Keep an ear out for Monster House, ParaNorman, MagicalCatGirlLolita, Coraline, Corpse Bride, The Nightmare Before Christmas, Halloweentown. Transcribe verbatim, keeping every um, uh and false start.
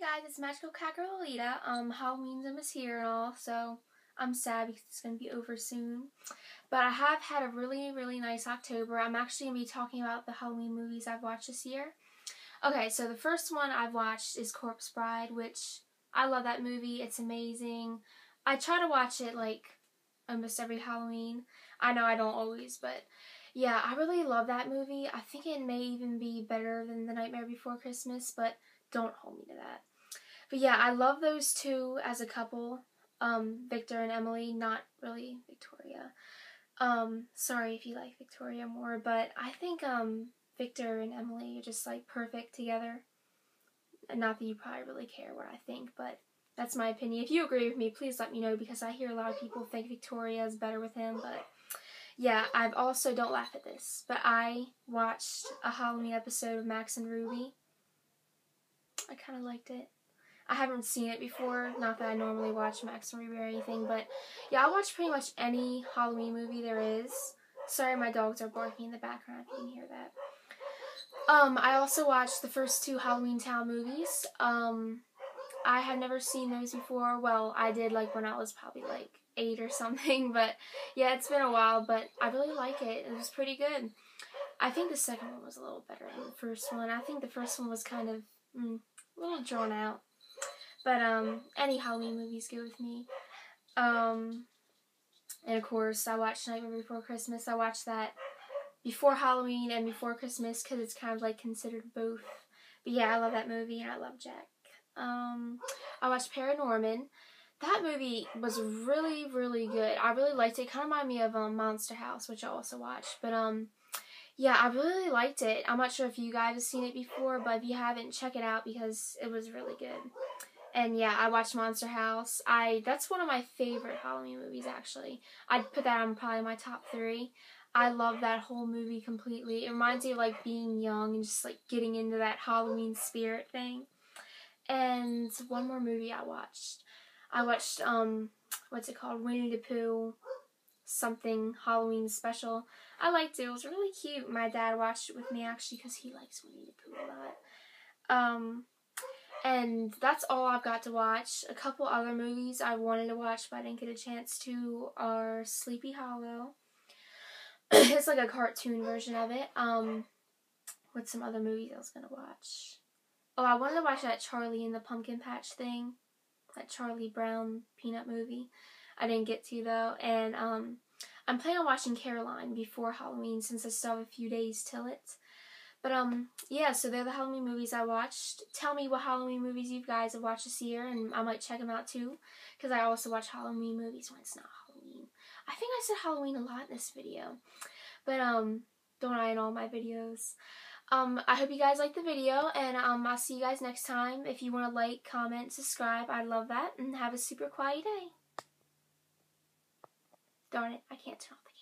Hey guys, it's MagicalCatGirlLolita. Um, Halloweentown is here and all, so I'm sad because it's going to be over soon. But I have had a really, really nice October. I'm actually going to be talking about the Halloween movies I've watched this year. Okay, so the first one I've watched is Corpse Bride, which I love that movie. It's amazing. I try to watch it like almost every Halloween. I know I don't always, but yeah, I really love that movie. I think it may even be better than The Nightmare Before Christmas, but don't hold me to that. But yeah, I love those two as a couple, um, Victor and Emily, not really Victoria. Um, sorry if you like Victoria more, but I think um, Victor and Emily are just like perfect together. And not that you probably really care what I think, but that's my opinion. If you agree with me, please let me know, because I hear a lot of people think Victoria is better with him, but yeah, I've also, don't laugh at this, but I watched a Halloween episode of Max and Ruby. I kind of liked it. I haven't seen it before, not that I normally watch Max and Ruby or anything, but yeah, I watch pretty much any Halloween movie there is. Sorry, my dogs are barking in the background if you can hear that. Um, I also watched the first two Halloweentown movies. Um, I have never seen those before. Well, I did like when I was probably like eight or something, but yeah, it's been a while, but I really like it. It was pretty good. I think the second one was a little better than the first one. I think the first one was kind of mm, a little drawn out. But um, any Halloween movie's good with me. Um, and of course, I watched Nightmare Before Christmas. I watched that before Halloween and before Christmas because it's kind of like considered both. But yeah, I love that movie and I love Jack. Um, I watched ParaNorman. That movie was really, really good. I really liked it. It kind of reminded me of um, Monster House, which I also watched. But um, yeah, I really liked it. I'm not sure if you guys have seen it before, but if you haven't, check it out because it was really good. And yeah, I watched Monster House. I That's one of my favorite Halloween movies, actually. I'd put that on probably my top three. I love that whole movie completely. It reminds me of like being young and just like getting into that Halloween spirit thing. And one more movie I watched. I watched, um, what's it called? Winnie the Pooh something Halloween special. I liked it. It was really cute. My dad watched it with me, actually, because he likes Winnie the Pooh a lot. Um... And that's all I've got to watch. A couple other movies I wanted to watch but I didn't get a chance to are Sleepy Hollow. It's like a cartoon version of it. Um, what's some other movies I was going to watch? Oh, I wanted to watch that Charlie and the Pumpkin Patch thing. That Charlie Brown Peanut movie. I didn't get to though. And um, I'm planning on watching Coraline before Halloween since I still have a few days till it. But, um, yeah, so they're the Halloween movies I watched. Tell me what Halloween movies you guys have watched this year, and I might check them out, too. Because I also watch Halloween movies when it's not Halloween. I think I said Halloween a lot in this video. But, um, don't I in all my videos. Um, I hope you guys liked the video, and, um, I'll see you guys next time. If you want to like, comment, subscribe, I'd love that. And have a super quiet day. Darn it, I can't turn off the camera.